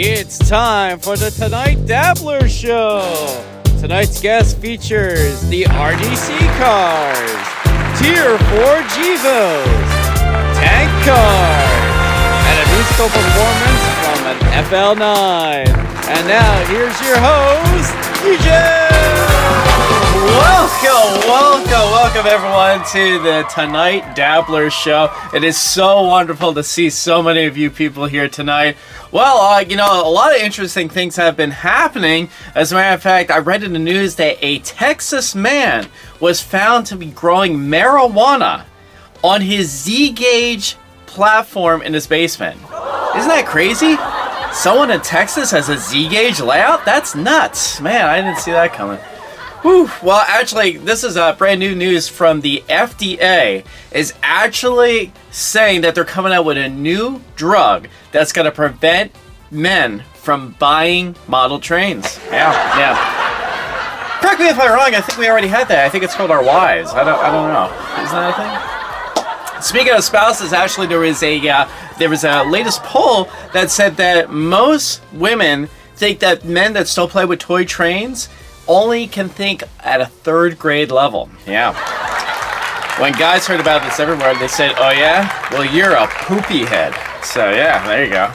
It's time for the Tonight Dabbler Show. Tonight's guest features the RDC cars, Tier 4 GEVOs, tank cars, and a musical performance from an FL9. And now, here's your host, DJ! Welcome everyone to the Tonight Dabbler Show. It is so wonderful to see so many of you people here tonight. Well, you know, a lot of interesting things have been happening. As a matter of fact, I read in the news that a Texas man was found to be growing marijuana on his Z-gauge platform in his basement. Isn't that crazy? Someone in Texas has a Z-gauge layout? That's nuts. Man, I didn't see that coming. Whew. Well, actually, this is brand new news from the FDA is actually saying that they're coming out with a new drug that's going to prevent men from buying model trains. Yeah. Correct me if I'm wrong, I think we already had that. I think it's called our wives. I don't know. Isn't that a thing? Speaking of spouses, actually, there was a latest poll that said that most women think that men that still play with toy trains only can think at a third grade level. Yeah. When guys heard about this everywhere, they said, oh yeah? Well, you're a poopy head. So yeah, there you go.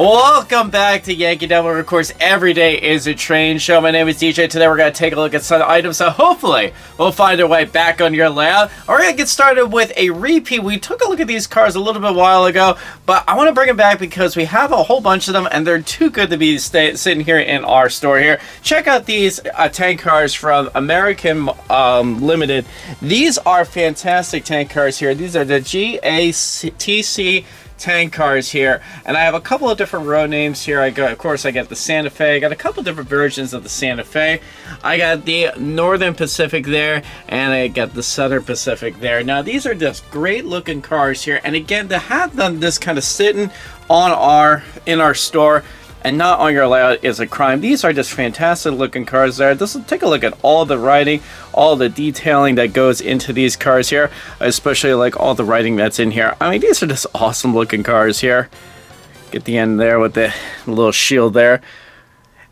Welcome back to Yankee Dabbler. Of course, every day is a train show. My name is DJ. Today we're going to take a look at some items that hopefully we'll find our way back on your layout. We're going to get started with a repeat. We took a look at these cars a little bit while ago, but I want to bring them back because we have a whole bunch of them and they're too good to be sitting here in our store here. Check out these tank cars from American Limited. These are fantastic tank cars here. These are the GATC tank cars here, and I have a couple of different road names here. I got, of course, I got the Santa Fe. I got a couple different versions of the Santa Fe. I got the Northern Pacific there, and I got the Southern Pacific there. Now these are just great looking cars here, and again, to have them just kind of sitting on our in our store and not on your layout is a crime. These are just fantastic looking cars there. Just take a look at all the writing, all the detailing that goes into these cars here, especially like all the writing that's in here. I mean, these are just awesome looking cars here. Get the end there with the little shield there.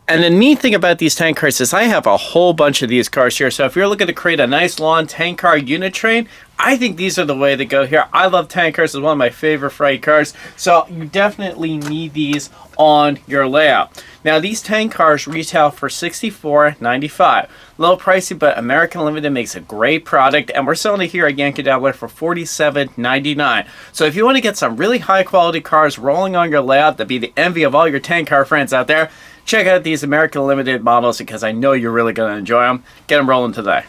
And the neat thing about these tank cars is I have a whole bunch of these cars here. So if you're looking to create a nice long tank car unit train, I think these are the way to go here. I love tank cars. It's one of my favorite freight cars. So you definitely need these on your layout. Now these tank cars retail for $64.95. A little pricey, but American Limited makes a great product, and we're selling it here at Yankee Dabbler for $47.99. So if you want to get some really high quality cars rolling on your layout that'd be the envy of all your tank car friends out there, check out these American Limited models because I know you're really going to enjoy them. Get them rolling today.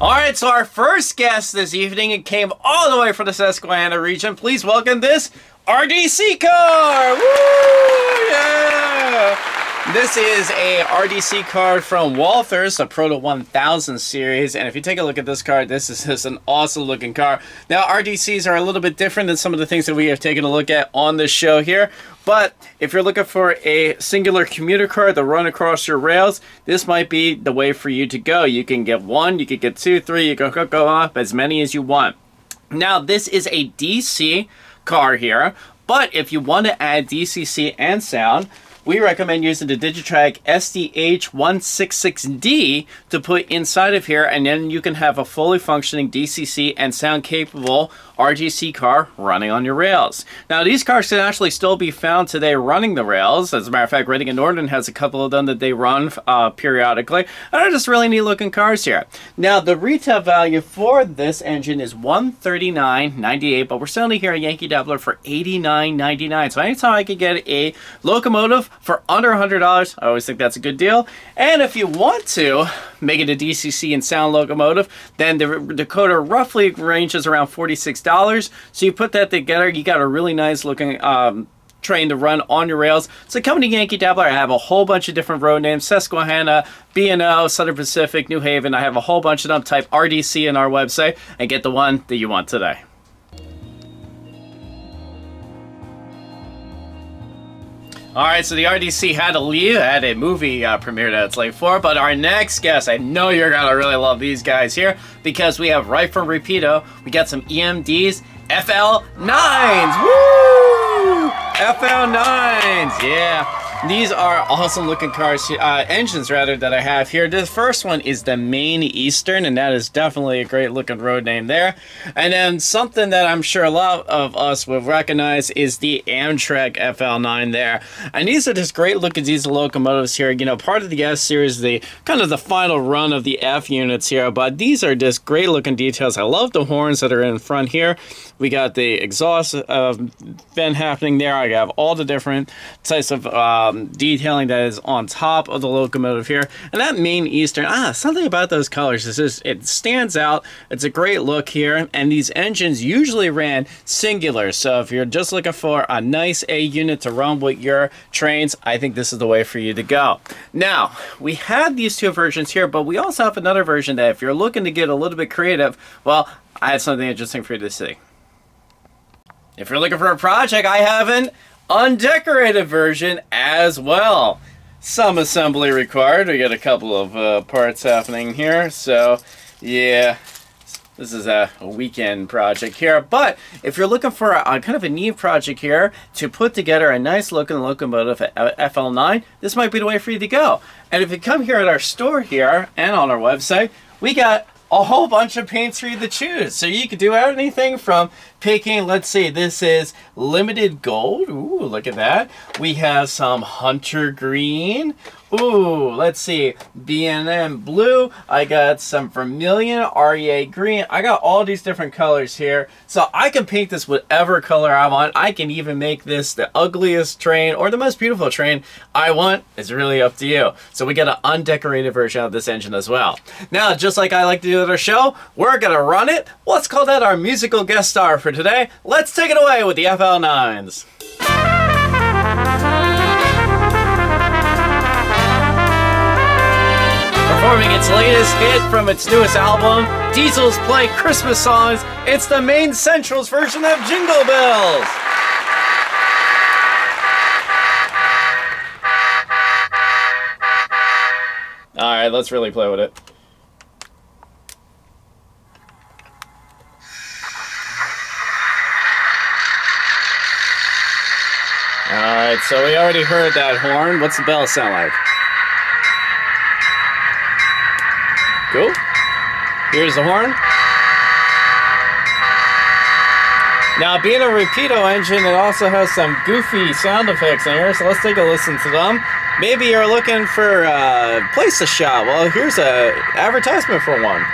Alright, so our first guest this evening, it came all the way from the Susquehanna region. Please welcome this RDC car! Woo! Yeah! This is a RDC car from Walther's, the Proto 1000 series. And if you take a look at this car, this is just an awesome looking car. Now, RDCs are a little bit different than some of the things that we have taken a look at on this show here. But if you're looking for a singular commuter car to run across your rails, this might be the way for you to go. You can get one, you can get two, three, you can go up as many as you want. Now, this is a DC car here, but if you want to add DCC and sound, we recommend using the Digitrax SDH166D to put inside of here, and then you can have a fully functioning DCC and sound capable RDC car running on your rails. Now these cars can actually still be found today running the rails. As a matter of fact, Reading and Northern has a couple of them that they run periodically, and they're just really neat looking cars here. Now the retail value for this engine is $139.98, but we're selling it here at Yankee Dabbler for $89.99. So anytime I can get a locomotive for under $100, I always think that's a good deal. And if you want to make it a DCC and sound locomotive, then the decoder roughly ranges around $46. So you put that together, you got a really nice looking train to run on your rails. So come to Yankee Dabbler. I have a whole bunch of different road names: Susquehanna, B&O, Southern Pacific, New Haven. I have a whole bunch of them. Type RDC in our website and get the one that you want today. Alright, so the RDC had to leave. Had a movie premiere that it's late for, but our next guest, I know you're gonna really love these guys here, because we have right from Rapido, we got some EMDs, FL9s! Woo! FL9s, yeah! These are awesome looking cars, engines rather, that I have here. This first one is the Maine Eastern, and that is definitely a great looking road name there. And then something that I'm sure a lot of us will recognize is the Amtrak FL9 there. And these are just great looking diesel locomotives here. You know, part of the S series, the kind of the final run of the F units here, but these are just great looking details. I love the horns that are in front here. We got the exhaust vent happening there. I have all the different types of detailing that is on top of the locomotive here. And that Maine Eastern, something about those colors is just, it stands out. It's a great look here, and these engines usually ran singular, so if you're just looking for a nice A unit to run with your trains, I think this is the way for you to go. Now, we have these two versions here, but we also have another version that if you're looking to get a little bit creative, well, I have something interesting for you to see. If you're looking for a project, I have an undecorated version as well. Some assembly required. We got a couple of parts happening here, so yeah, this is a weekend project here. But if you're looking for a kind of a neat project here to put together a nice looking locomotive FL9, this might be the way for you to go. And if you come here at our store here and on our website, we got a whole bunch of paints for you to choose. So you could do anything from picking, let's see, this is limited gold. Ooh, look at that. We have some hunter green. Ooh, let's see, B&M blue. I got some vermilion, REA green. I got all these different colors here. So I can paint this whatever color I want. I can even make this the ugliest train or the most beautiful train I want. It's really up to you. So we got an undecorated version of this engine as well. Now, just like I like to do our show, we're gonna run it. Let's call that our musical guest star for today. Let's take it away with the FL9s. Performing its latest hit from its newest album, Diesels Play Christmas Songs, it's the Maine Central's version of Jingle Bells. Alright, let's really play with it. Alright, so we already heard that horn. What's the bell sound like? Cool. Here's the horn. Now, being a Rapido engine, it also has some goofy sound effects in here, so let's take a listen to them. Maybe you're looking for a place to shop. Well, here's an advertisement for one.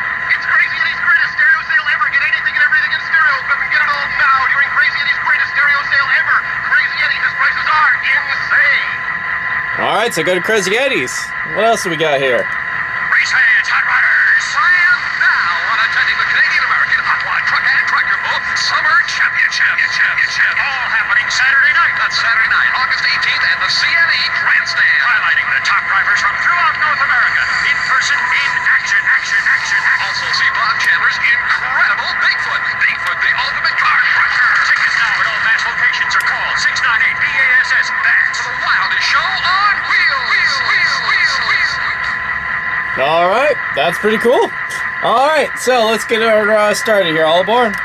Alright, so go to Crazy Eddie's. What else do we got here? Race fans, hot riders, and now on attending the Canadian American Hot Rod Truck and Tractor Bowl Summer Championship. All happening Saturday night. That's Saturday night, August 18th at the CNE Grandstand. Highlighting the top drivers from throughout North America. In person, in action. Also see Bob Chandler's incredible Bigfoot, the ultimate car crusher. Tickets now at all match locations or call 698-BASS. Back to the wildest show on. All right, that's pretty cool. All right, so let's get our started here. All aboard.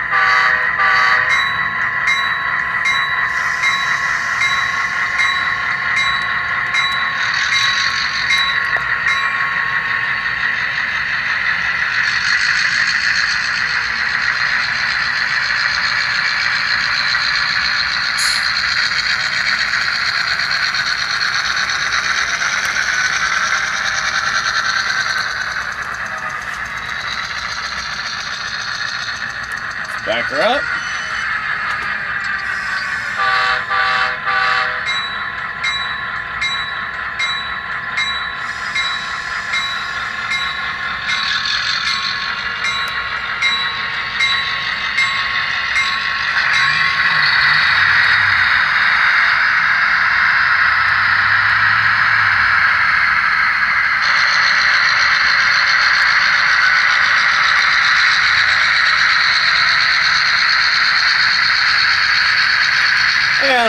Back her up.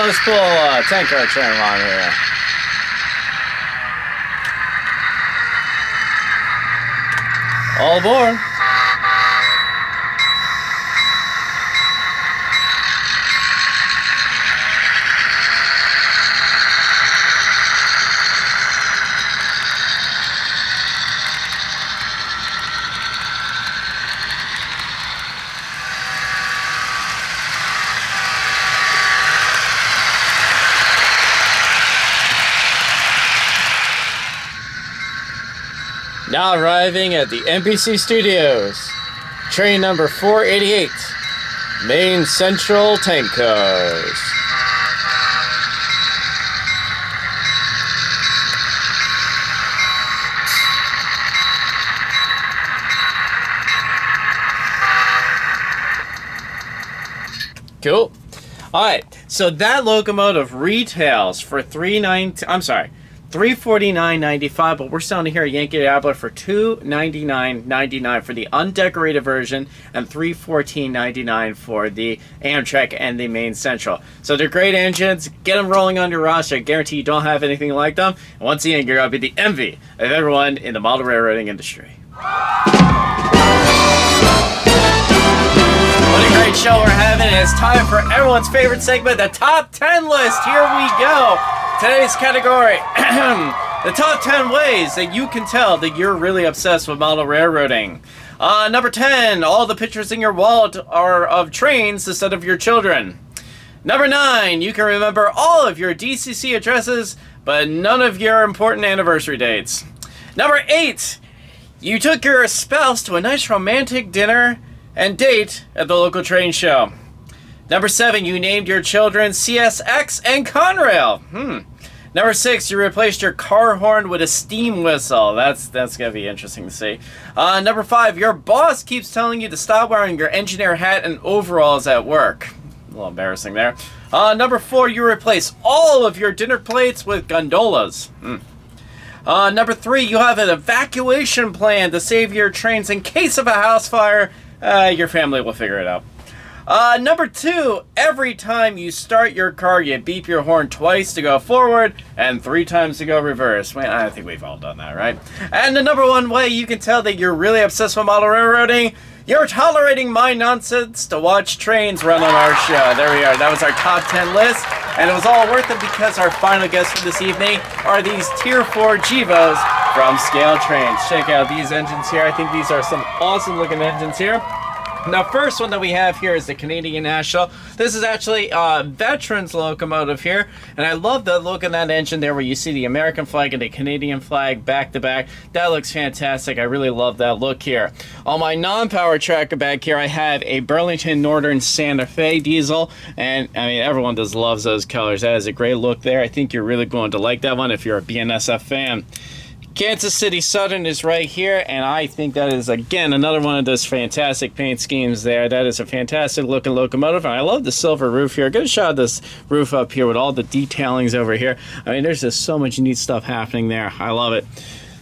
Let's pull a 10-car tram on here. All aboard. Now arriving at the MPC Studios, train number 488, Maine Central Tank Cars. Cool. Alright, so that locomotive retails for $349.95, but we're selling here a Yankee Dabbler for $299.99 for the undecorated version and $314.99 for the Amtrak and the Maine Central. So they're great engines. Get them rolling on your roster. I guarantee you don't have anything like them. And once again, you're going to be the envy of everyone in the model railroading industry. What a great show we're having. It's time for everyone's favorite segment, the Top 10 List. Here we go. Today's category, the top 10 ways that you can tell that you're really obsessed with model railroading. Number 10, all the pictures in your wallet are of trains instead of your children. Number 9, you can remember all of your DCC addresses, but none of your important anniversary dates. Number 8, you took your spouse to a nice romantic dinner and date at the local train show. Number 7, you named your children CSX and Conrail. Number 6, you replaced your car horn with a steam whistle. That's going to be interesting to see. Number 5, your boss keeps telling you to stop wearing your engineer hat and overalls at work. A little embarrassing there. Number 4, you replace all of your dinner plates with gondolas. Number 3, you have an evacuation plan to save your trains in case of a house fire. Your family will figure it out. Number 2, every time you start your car, you beep your horn twice to go forward and 3 times to go reverse. Man, I think we've all done that, right? And the number 1 way you can tell that you're really obsessed with model railroading, you're tolerating my nonsense to watch trains run on our show. There we are. That was our top 10 list. And it was all worth it because our final guests for this evening are these Tier 4 GEVOs from Scale Trains. Check out these engines here. I think these are some awesome looking engines here. The first one that we have here is the Canadian National. This is actually a veterans locomotive here, and I love the look of that engine there where you see the American flag and the Canadian flag back to back. That looks fantastic. I really love that look here. On my non-power track back here, I have a Burlington Northern Santa Fe diesel, and I mean, everyone just loves those colors. That is a great look there. I think you're really going to like that one if you're a BNSF fan. Kansas City Southern is right here, and I think that is, again, another one of those fantastic paint schemes there. That is a fantastic looking locomotive, and I love the silver roof here. Good shot of this roof up here with all the detailings over here. I mean, there's just so much neat stuff happening there. I love it.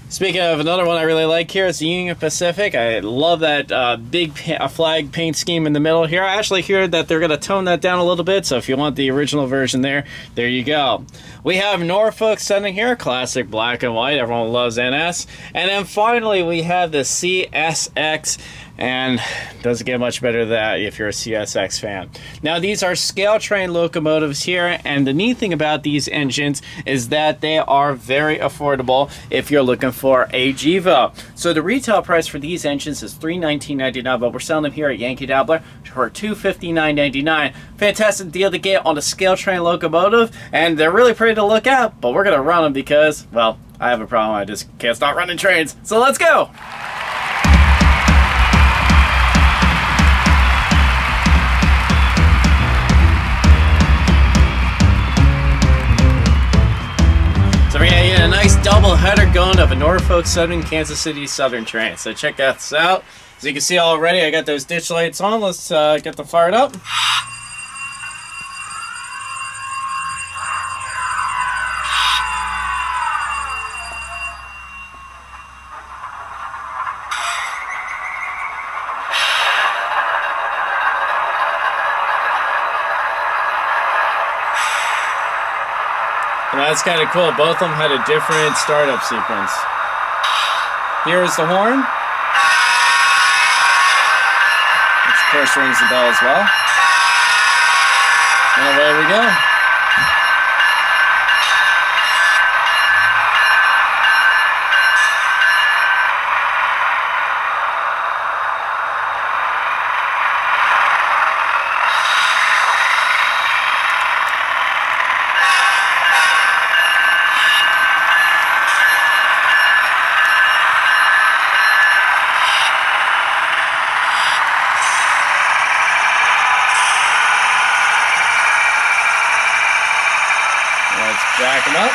Speaking of another one I really like here, it's the Union Pacific. I love that big flag paint scheme in the middle here. I actually hear that they're going to tone that down a little bit, so if you want the original version there, there you go. We have Norfolk Southern here, classic black and white. Everyone loves NS. And then finally, we have the CSX, and doesn't get much better than that if you're a CSX fan. Now, these are Scale Train locomotives here, and the neat thing about these engines is that they are very affordable if you're looking for a GEVO. So the retail price for these engines is $319.99, but we're selling them here at Yankee Dabbler for $259.99. Fantastic deal to get on a Scale Train locomotive, and they're really pretty to look at, but we're gonna run them because, well, I have a problem. I just can't stop running trains. So let's go. A nice double header going of a Norfolk Southern, Kansas City Southern train. So check this out. As you can see already, I got those ditch lights on. Let's get them fired up. And that's kind of cool. Both of them had a different startup sequence. Here is the horn. Which of course rings the bell as well. And away we go. Back them up.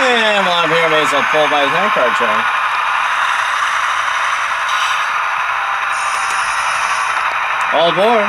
And while I'm here, may as well pull by the tank car train. All aboard.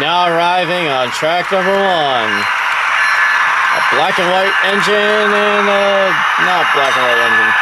Now arriving on track number one, a black and white engine and a not black and white engine.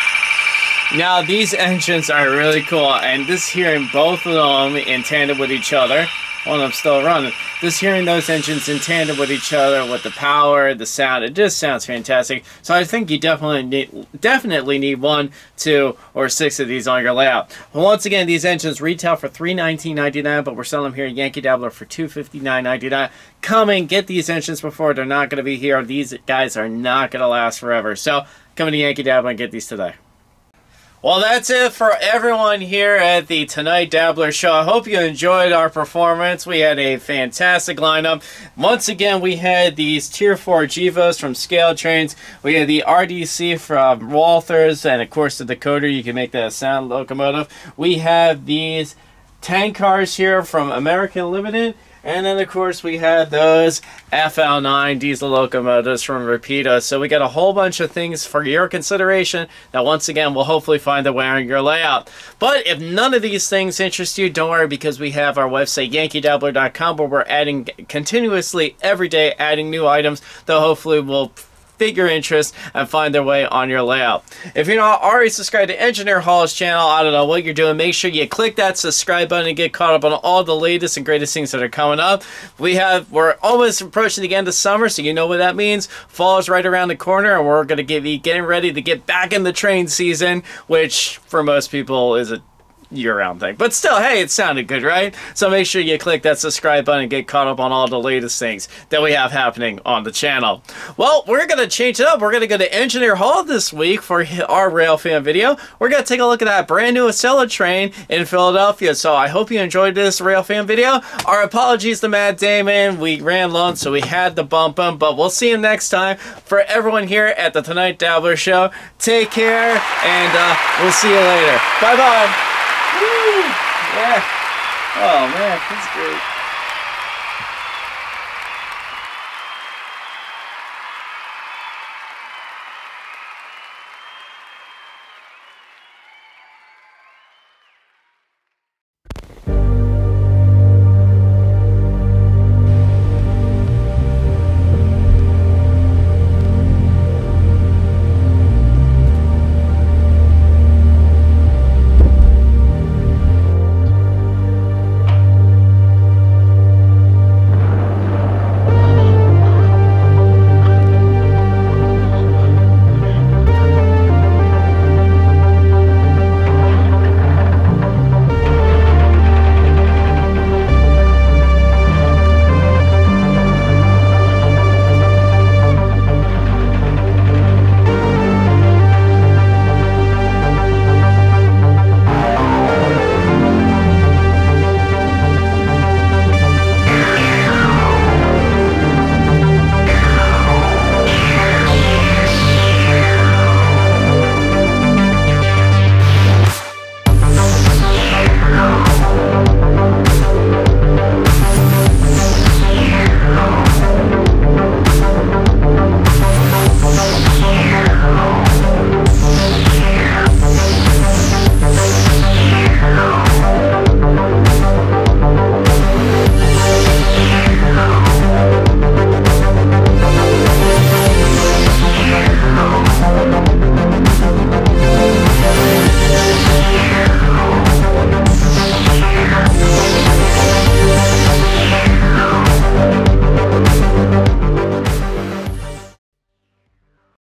Cool. Now these engines are really cool, and this hearing both of them in tandem with each other, one of them still running. Just hearing those engines in tandem with each other, with the power, the sound, it just sounds fantastic. So I think you definitely need 1, 2, or 6 of these on your layout. Well, once again, these engines retail for $319.99, but we're selling them here at Yankee Dabbler for $259.99. Come and get these engines before they're not going to be here. These guys are not going to last forever. So come to Yankee Dabbler and get these today. Well, that's it for everyone here at the Tonight Dabbler Show. I hope you enjoyed our performance. We had a fantastic lineup. Once again, we had these Tier 4 GEVOs from Scale Trains. We had the RDC from Walther's, and of course the decoder. You can make that a sound locomotive. We have these tank cars here from American Limited. And then, of course, we had those FL9 diesel locomotives from Rapido. So we got a whole bunch of things for your consideration that, once again, will hopefully find a way on your layout. But if none of these things interest you, don't worry, because we have our website, yankeedabbler.com, where we're adding continuously every day, adding new items that hopefully will fit your interest and find their way on your layout. If you're not already subscribed to Engineer Hall's channel, I don't know what you're doing. Make sure you click that subscribe button and get caught up on all the latest and greatest things that are coming up. We're almost approaching the end of summer, so you know what that means. Fall is right around the corner, and we're going to be getting ready to get back in the train season, which for most people is a year-round thing, but still, hey, it sounded good, right? So make sure you click that subscribe button and get caught up on all the latest things that we have happening on the channel. Well, we're gonna change it up. We're gonna go to Engineer Hall this week for our rail fan video. We're gonna take a look at that brand new Acela train in Philadelphia. So I hope you enjoyed this rail fan video. Our apologies to Matt Damon. We ran long, so we had to bump him, but we'll see him next time. For everyone here at the Tonight Dabbler Show, take care, and we'll see you later. Bye bye. Yeah. Oh man, that's great.